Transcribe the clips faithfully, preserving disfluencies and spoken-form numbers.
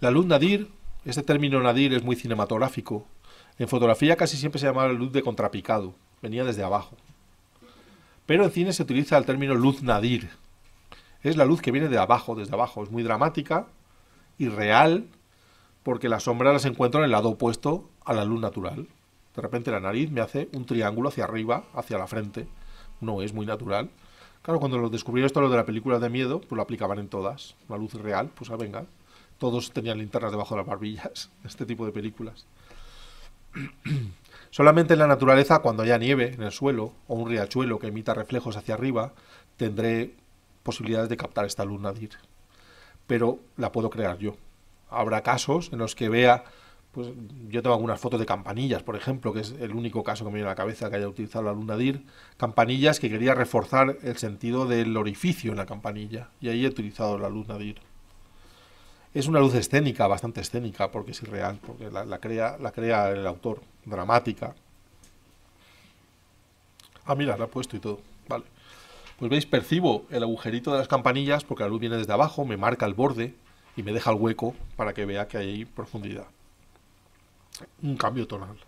La luz nadir, este término nadir es muy cinematográfico. En fotografía casi siempre se llamaba luz de contrapicado, venía desde abajo. Pero en cine se utiliza el término luz nadir. Es la luz que viene de abajo, desde abajo. Es muy dramática y real, porque las sombras las encuentro en el lado opuesto a la luz natural. De repente la nariz me hace un triángulo hacia arriba, hacia la frente. No es muy natural. Claro, cuando los descubrieron esto, lo de las películas de miedo, pues lo aplicaban en todas. Una luz real, pues ah, venga. Todos tenían linternas debajo de las barbillas, este tipo de películas. Solamente en la naturaleza, cuando haya nieve en el suelo, o un riachuelo que emita reflejos hacia arriba, tendré posibilidades de captar esta luz nadir. Pero la puedo crear yo. Habrá casos en los que vea, pues yo tengo algunas fotos de campanillas, por ejemplo, que es el único caso que me viene a la cabeza que haya utilizado la luz nadir, campanillas que quería reforzar el sentido del orificio en la campanilla, y ahí he utilizado la luz nadir. Es una luz escénica, bastante escénica, porque es irreal, porque la, la, crea, la crea el autor, dramática. Ah, mira, la he puesto y todo, vale. Pues veis, percibo el agujerito de las campanillas porque la luz viene desde abajo, me marca el borde y me deja el hueco para que vea que hay profundidad. Un cambio tonal.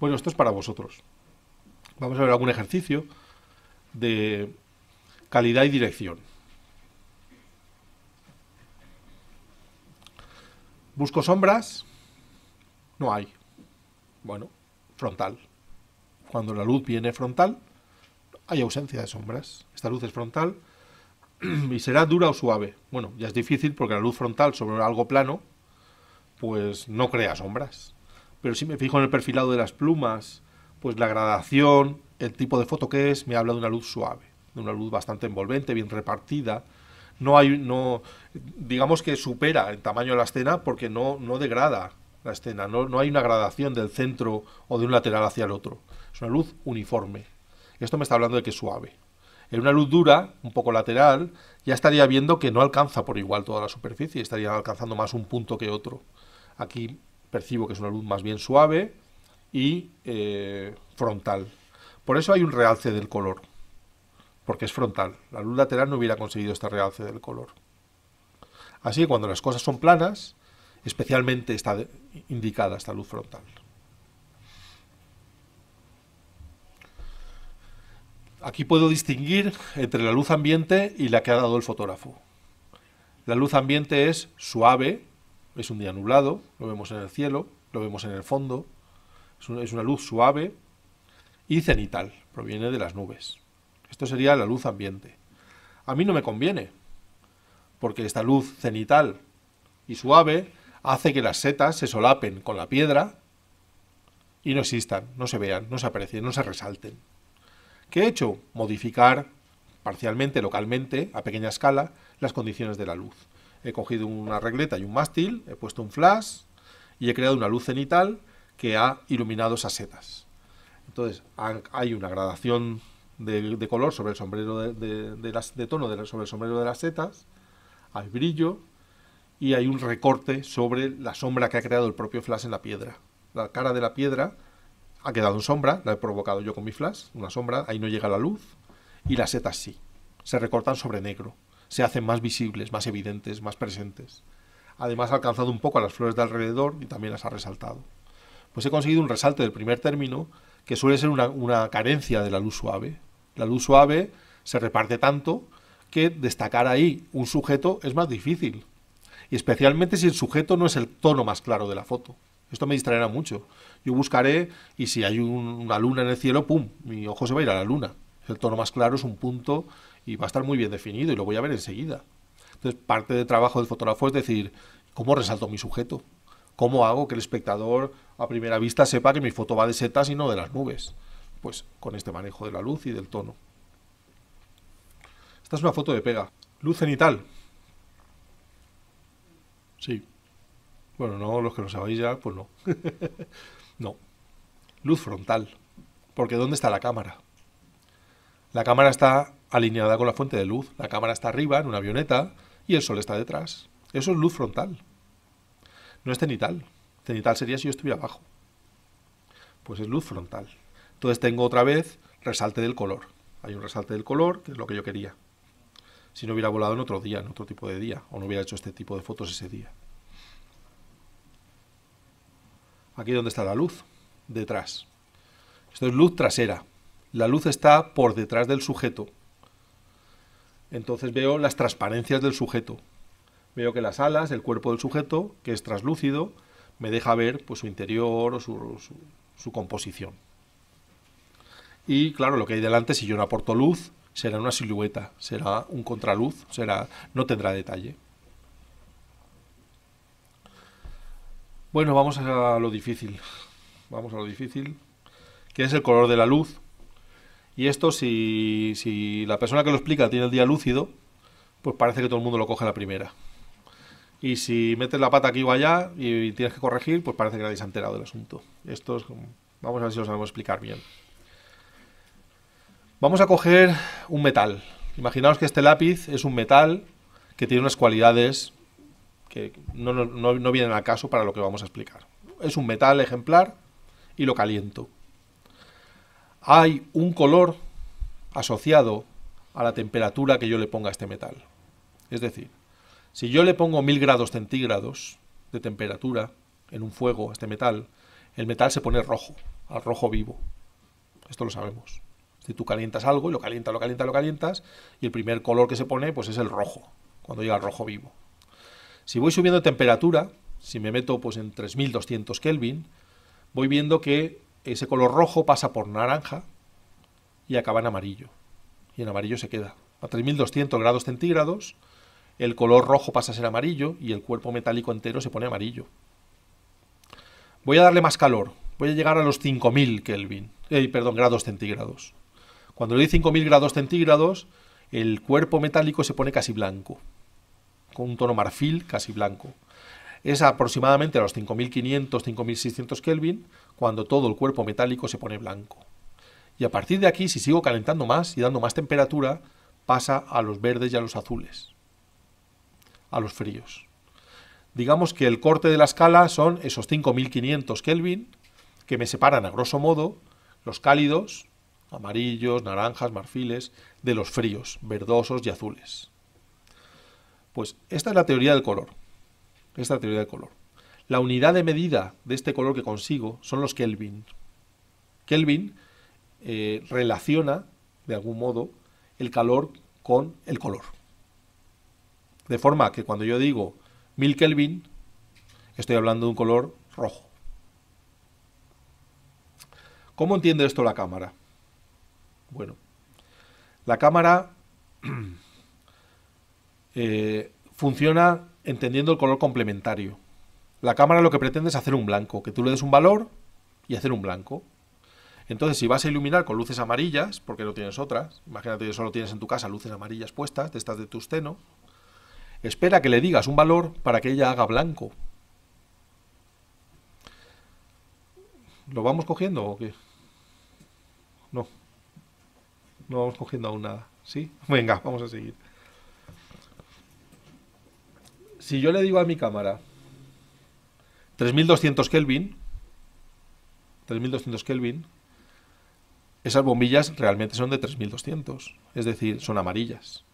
Bueno, esto es para vosotros. Vamos a ver algún ejercicio de calidad y dirección. Busco sombras. No hay. Bueno, frontal. Cuando la luz viene frontal, hay ausencia de sombras. Esta luz es frontal y será dura o suave. Bueno, ya es difícil porque la luz frontal sobre algo plano pues no crea sombras. Pero si me fijo en el perfilado de las plumas, pues la gradación, el tipo de foto que es, me habla de una luz suave, de una luz bastante envolvente, bien repartida. No hay, no, digamos que supera el tamaño de la escena porque no, no degrada la escena, no, no hay una gradación del centro o de un lateral hacia el otro. Es una luz uniforme. Esto me está hablando de que es suave. En una luz dura, un poco lateral, ya estaría viendo que no alcanza por igual toda la superficie, estaría alcanzando más un punto que otro. Aquí percibo que es una luz más bien suave y eh, frontal. Por eso hay un realce del color, porque es frontal. La luz lateral no hubiera conseguido este realce del color. Así que cuando las cosas son planas, especialmente está indicada esta luz frontal. Aquí puedo distinguir entre la luz ambiente y la que ha dado el fotógrafo. La luz ambiente es suave. Es un día nublado, lo vemos en el cielo, lo vemos en el fondo, es una luz suave y cenital, proviene de las nubes. Esto sería la luz ambiente. A mí no me conviene, porque esta luz cenital y suave hace que las setas se solapen con la piedra y no existan, no se vean, no se aprecien, no se resalten. ¿Qué he hecho? Modificar parcialmente, localmente, a pequeña escala, las condiciones de la luz. He cogido una regleta y un mástil, he puesto un flash y he creado una luz cenital que ha iluminado esas setas. Entonces hay una gradación de, de color sobre el sombrero de, de, de, las, de tono de, sobre el sombrero de las setas, hay brillo y hay un recorte sobre la sombra que ha creado el propio flash en la piedra. La cara de la piedra ha quedado en sombra, la he provocado yo con mi flash, una sombra, ahí no llega la luz y las setas sí, se recortan sobre negro. Se hacen más visibles, más evidentes, más presentes. Además ha alcanzado un poco a las flores de alrededor y también las ha resaltado. Pues he conseguido un resalte del primer término que suele ser una, una carencia de la luz suave. La luz suave se reparte tanto que destacar ahí un sujeto es más difícil. Y especialmente si el sujeto no es el tono más claro de la foto. Esto me distraerá mucho. Yo buscaré y si hay un, una luna en el cielo, ¡pum!, mi ojo se va a ir a la luna. El tono más claro es un punto y va a estar muy bien definido y lo voy a ver enseguida. Entonces, parte del trabajo del fotógrafo es decir, ¿cómo resalto mi sujeto? ¿Cómo hago que el espectador a primera vista sepa que mi foto va de setas y no de las nubes? Pues con este manejo de la luz y del tono. Esta es una foto de pega. Luz cenital. Sí. Bueno, no, los que lo sabéis ya, pues no. No. Luz frontal. Porque ¿dónde está la cámara? La cámara está alineada con la fuente de luz, la cámara está arriba en una avioneta y el sol está detrás. Eso es luz frontal. No es cenital. Cenital sería si yo estuviera abajo. Pues es luz frontal. Entonces tengo otra vez resalte del color. Hay un resalte del color, que es lo que yo quería. si no hubiera volado en otro día, en otro tipo de día, o no hubiera hecho este tipo de fotos ese día. Aquí donde está la luz, detrás. Esto es luz trasera. La luz está por detrás del sujeto. Entonces veo las transparencias del sujeto. Veo que las alas, el cuerpo del sujeto, que es traslúcido, me deja ver pues, su interior o su, su, su composición. Y claro, lo que hay delante, si yo no aporto luz, será una silueta, será un contraluz, será, no tendrá detalle. Bueno, vamos a lo difícil. Vamos a lo difícil, que es el color de la luz. Y esto, si, si la persona que lo explica tiene el día lúcido, pues parece que todo el mundo lo coge a la primera. Y si metes la pata aquí o allá y tienes que corregir, pues parece que nadie se ha enterado del asunto. Esto es, vamos a ver si lo sabemos explicar bien. Vamos a coger un metal. Imaginaos que este lápiz es un metal que tiene unas cualidades que no, no, no vienen al caso para lo que vamos a explicar. Es un metal ejemplar y lo caliento. Hay un color asociado a la temperatura que yo le ponga a este metal. Es decir, si yo le pongo mil grados centígrados de temperatura en un fuego a este metal, el metal se pone rojo, al rojo vivo. Esto lo sabemos. Si tú calientas algo, y lo calientas, lo calientas, lo calientas, y el primer color que se pone pues es el rojo, cuando llega al rojo vivo. Si voy subiendo de temperatura, si me meto pues en tres mil doscientos Kelvin, voy viendo que ese color rojo pasa por naranja y acaba en amarillo. Y en amarillo se queda. A tres mil doscientos grados centígrados, el color rojo pasa a ser amarillo y el cuerpo metálico entero se pone amarillo. Voy a darle más calor. Voy a llegar a los cinco mil Kelvin, eh, perdón, grados centígrados. Cuando le doy cinco mil grados centígrados, el cuerpo metálico se pone casi blanco, con un tono marfil casi blanco. Es aproximadamente a los cinco mil quinientos, cinco mil seiscientos Kelvin, cuando todo el cuerpo metálico se pone blanco. Y a partir de aquí, si sigo calentando más y dando más temperatura, pasa a los verdes y a los azules, a los fríos. Digamos que el corte de la escala son esos cinco mil quinientos Kelvin, que me separan a grosso modo los cálidos, amarillos, naranjas, marfiles, de los fríos, verdosos y azules. Pues esta es la teoría del color. Esta es la teoría del color. La unidad de medida de este color que consigo son los Kelvin. Kelvin eh, relaciona, de algún modo, el calor con el color. De forma que cuando yo digo mil Kelvin, estoy hablando de un color rojo. ¿Cómo entiende esto la cámara? Bueno, la cámara eh, funciona entendiendo el color complementario. La cámara lo que pretende es hacer un blanco, que tú le des un valor y hacer un blanco. Entonces, si vas a iluminar con luces amarillas, porque no tienes otras, imagínate que solo tienes en tu casa luces amarillas puestas, de estas de tungsteno, espera que le digas un valor para que ella haga blanco. ¿Lo vamos cogiendo o qué? No. No vamos cogiendo aún nada, ¿sí? Venga, vamos a seguir. Si yo le digo a mi cámara tres mil doscientos Kelvin, tres mil doscientos Kelvin, esas bombillas realmente son de tres mil doscientos, es decir, son amarillas.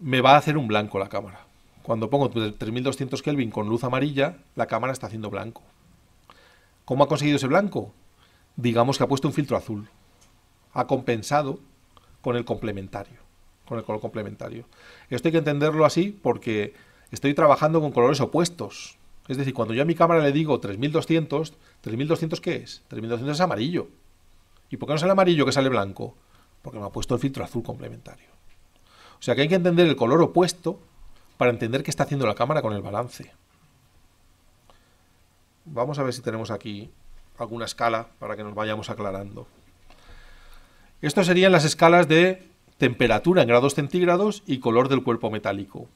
Me va a hacer un blanco la cámara. Cuando pongo tres mil doscientos Kelvin con luz amarilla, la cámara está haciendo blanco. ¿Cómo ha conseguido ese blanco? Digamos que ha puesto un filtro azul. Ha compensado con el complementario, con el color complementario. Esto hay que entenderlo así porque estoy trabajando con colores opuestos. Es decir, cuando yo a mi cámara le digo tres mil doscientos, ¿tres mil doscientos qué es? tres mil doscientos es amarillo. ¿Y por qué no sale amarillo que sale blanco? Porque me ha puesto el filtro azul complementario. O sea que hay que entender el color opuesto para entender qué está haciendo la cámara con el balance. Vamos a ver si tenemos aquí alguna escala para que nos vayamos aclarando. Esto serían las escalas de temperatura en grados centígrados y color del cuerpo metálico.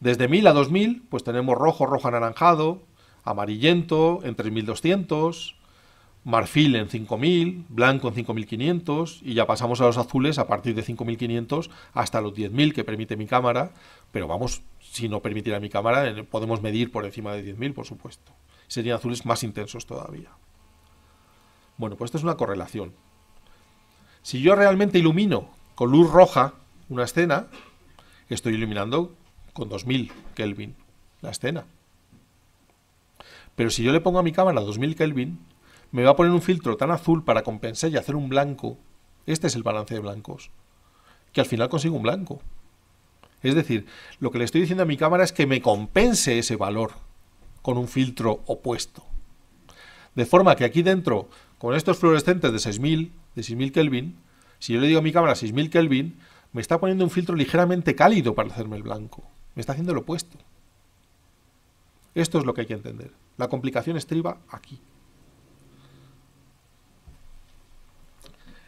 Desde mil a dos mil, pues tenemos rojo, rojo anaranjado, amarillento en tres mil doscientos, marfil en cinco mil, blanco en cinco mil quinientos y ya pasamos a los azules a partir de cinco mil quinientos hasta los diez mil que permite mi cámara, pero vamos, si no permitiera mi cámara, podemos medir por encima de diez mil, por supuesto. Serían azules más intensos todavía. Bueno, pues esto es una correlación. Si yo realmente ilumino con luz roja, una escena, estoy iluminando con dos mil Kelvin la escena. Pero si yo le pongo a mi cámara dos mil Kelvin, me va a poner un filtro tan azul para compensar y hacer un blanco. Este es el balance de blancos, que al final consigo un blanco. Es decir, lo que le estoy diciendo a mi cámara es que me compense ese valor con un filtro opuesto. De forma que aquí dentro, con estos fluorescentes de seis mil, de seis mil Kelvin, si yo le digo a mi cámara seis mil Kelvin, me está poniendo un filtro ligeramente cálido para hacerme el blanco. Me está haciendo lo opuesto. Esto es lo que hay que entender. La complicación estriba aquí.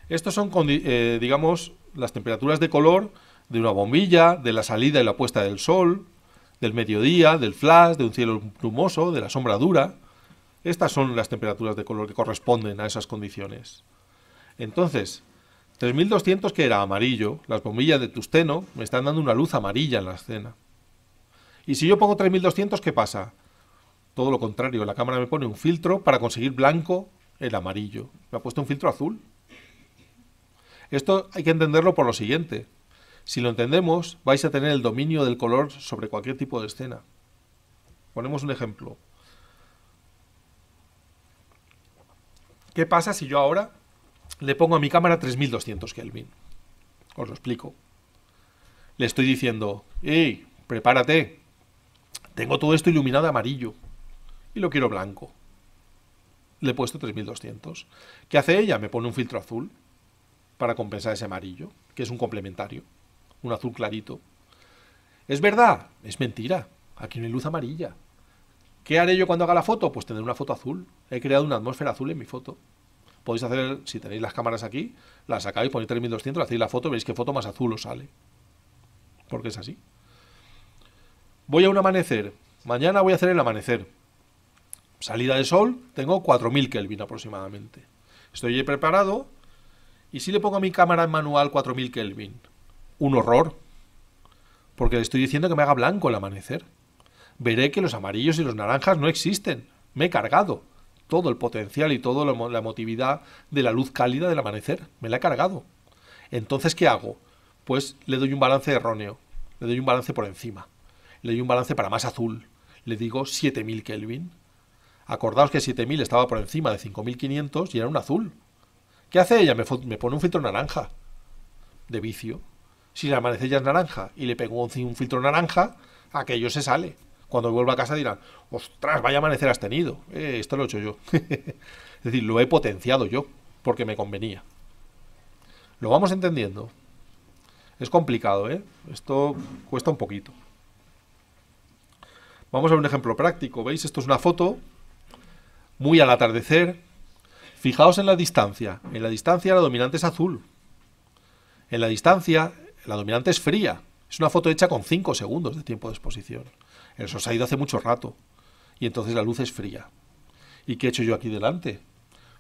Estos son, eh, digamos, las temperaturas de color de una bombilla, de la salida y la puesta del sol, del mediodía, del flash, de un cielo brumoso, de la sombra dura. Estas son las temperaturas de color que corresponden a esas condiciones. Entonces, tres mil doscientos, que era amarillo, las bombillas de tungsteno me están dando una luz amarilla en la escena. Y si yo pongo tres mil doscientos, ¿qué pasa? Todo lo contrario, la cámara me pone un filtro para conseguir blanco el amarillo. Me ha puesto un filtro azul. Esto hay que entenderlo por lo siguiente. Si lo entendemos, vais a tener el dominio del color sobre cualquier tipo de escena. Ponemos un ejemplo. ¿Qué pasa si yo ahora le pongo a mi cámara tres mil doscientos Kelvin? Os lo explico. Le estoy diciendo, ¡ey, prepárate! Tengo todo esto iluminado de amarillo y lo quiero blanco. Le he puesto tres mil doscientos. ¿Qué hace ella? Me pone un filtro azul para compensar ese amarillo, que es un complementario, un azul clarito. ¿Es verdad? Es mentira. Aquí no hay luz amarilla. ¿Qué haré yo cuando haga la foto? Pues tendré una foto azul. He creado una atmósfera azul en mi foto. Podéis hacer, si tenéis las cámaras aquí, las sacáis, ponéis tres mil doscientos, hacéis la foto, veis qué foto más azul os sale. Porque es así. Voy a un amanecer. Mañana voy a hacer el amanecer. Salida de sol, tengo cuatro mil Kelvin aproximadamente. Estoy preparado. Y si le pongo a mi cámara en manual cuatro mil Kelvin, un horror, porque le estoy diciendo que me haga blanco el amanecer. Veré que los amarillos y los naranjas no existen. Me he cargado todo el potencial y toda la emotividad de la luz cálida del amanecer. Me la he cargado. Entonces, ¿qué hago? Pues le doy un balance erróneo. Le doy un balance por encima. Le doy un balance para más azul. Le digo siete mil Kelvin. Acordaos que siete mil estaba por encima de cinco mil quinientos y era un azul. ¿Qué hace ella? Me, me pone un filtro naranja de vicio. Si el amanecer ya es naranja y le pego un, un filtro naranja, aquello se sale. Cuando vuelva a casa dirán, ostras, vaya amanecer has tenido. Eh, esto lo he hecho yo. Es decir, lo he potenciado yo porque me convenía. Lo vamos entendiendo. Es complicado, ¿eh? Esto cuesta un poquito. Vamos a ver un ejemplo práctico. ¿Veis? Esto es una foto muy al atardecer. Fijaos en la distancia. En la distancia la dominante es azul. En la distancia la dominante es fría. Es una foto hecha con cinco segundos de tiempo de exposición. El sol se ha ido hace mucho rato. Y entonces la luz es fría. ¿Y qué he hecho yo aquí delante?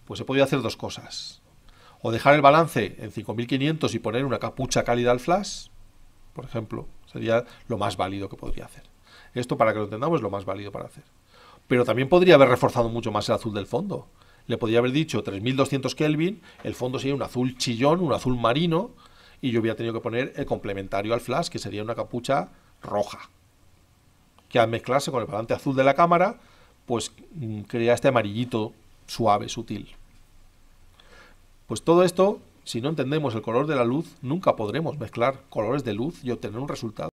Pues he podido hacer dos cosas. O dejar el balance en cinco mil quinientos y poner una capucha cálida al flash. Por ejemplo, sería lo más válido que podría hacer. Esto, para que lo entendamos, es lo más válido para hacer. Pero también podría haber reforzado mucho más el azul del fondo. Le podría haber dicho tres mil doscientos Kelvin, el fondo sería un azul chillón, un azul marino, y yo hubiera tenido que poner el complementario al flash, que sería una capucha roja, que al mezclarse con el balance azul de la cámara, pues crea este amarillito suave, sutil. Pues todo esto, si no entendemos el color de la luz, nunca podremos mezclar colores de luz y obtener un resultado.